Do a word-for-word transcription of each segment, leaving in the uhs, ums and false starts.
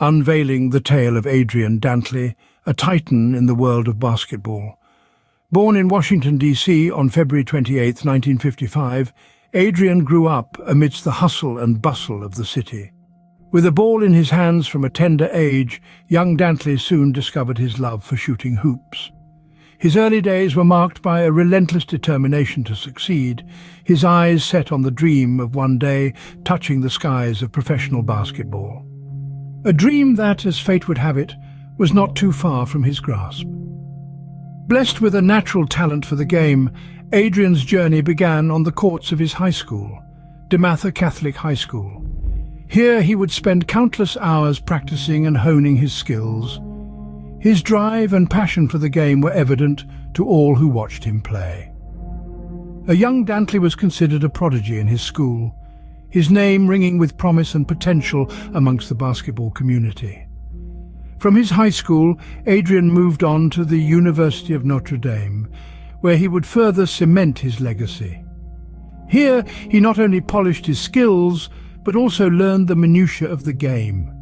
unveiling the tale of Adrian Dantley, a titan in the world of basketball. Born in Washington, D C on February twenty-eighth, nineteen fifty-five, Adrian grew up amidst the hustle and bustle of the city. With a ball in his hands from a tender age, young Dantley soon discovered his love for shooting hoops. His early days were marked by a relentless determination to succeed, his eyes set on the dream of one day touching the skies of professional basketball. A dream that, as fate would have it, was not too far from his grasp. Blessed with a natural talent for the game, Adrian's journey began on the courts of his high school, DeMatha Catholic High School. Here he would spend countless hours practicing and honing his skills. His drive and passion for the game were evident to all who watched him play. A young Dantley was considered a prodigy in his school, his name ringing with promise and potential amongst the basketball community. From his high school, Adrian moved on to the University of Notre Dame, where he would further cement his legacy. Here, he not only polished his skills, but also learned the minutiae of the game.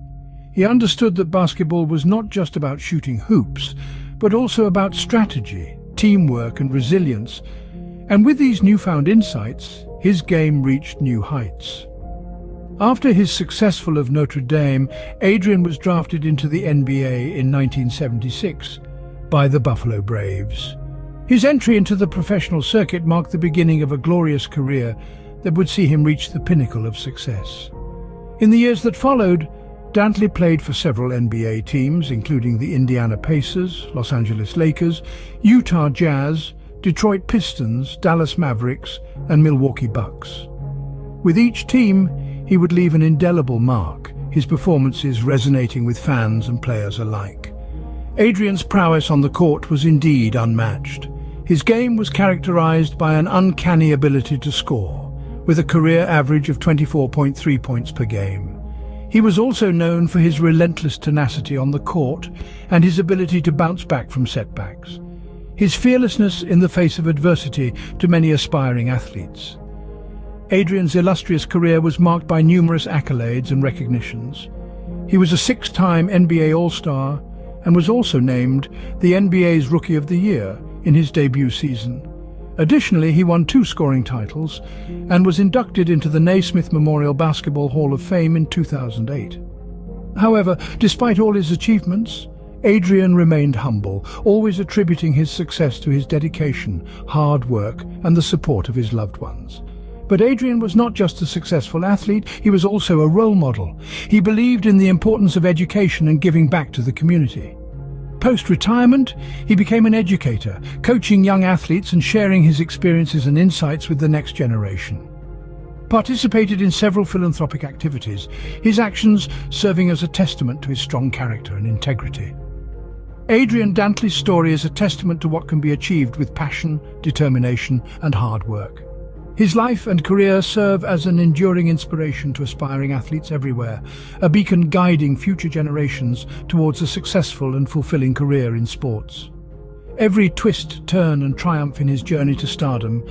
He understood that basketball was not just about shooting hoops, but also about strategy, teamwork, and resilience. And with these newfound insights, his game reached new heights. After his successful of Notre Dame, Adrian was drafted into the N B A in nineteen seventy-six by the Buffalo Braves. His entry into the professional circuit marked the beginning of a glorious career that would see him reach the pinnacle of success. In the years that followed, Dantley played for several N B A teams, including the Indiana Pacers, Los Angeles Lakers, Utah Jazz, Detroit Pistons, Dallas Mavericks, and Milwaukee Bucks. With each team, he would leave an indelible mark, his performances resonating with fans and players alike. Adrian's prowess on the court was indeed unmatched. His game was characterized by an uncanny ability to score, with a career average of twenty-four point three points per game. He was also known for his relentless tenacity on the court and his ability to bounce back from setbacks, his fearlessness in the face of adversity to many aspiring athletes. Adrian's illustrious career was marked by numerous accolades and recognitions. He was a six-time N B A All-Star and was also named the N B A's Rookie of the Year in his debut season. Additionally, he won two scoring titles and was inducted into the Naismith Memorial Basketball Hall of Fame in two thousand eight. However, despite all his achievements, Adrian remained humble, always attributing his success to his dedication, hard work, and the support of his loved ones. But Adrian was not just a successful athlete, he was also a role model. He believed in the importance of education and giving back to the community. Post-retirement, he became an educator, coaching young athletes and sharing his experiences and insights with the next generation. Participated in several philanthropic activities, his actions serving as a testament to his strong character and integrity. Adrian Dantley's story is a testament to what can be achieved with passion, determination, and hard work. His life and career serve as an enduring inspiration to aspiring athletes everywhere, a beacon guiding future generations towards a successful and fulfilling career in sports. Every twist, turn, and triumph in his journey to stardom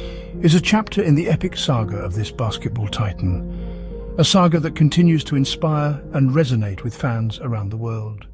is a chapter in the epic saga of this basketball titan, a saga that continues to inspire and resonate with fans around the world.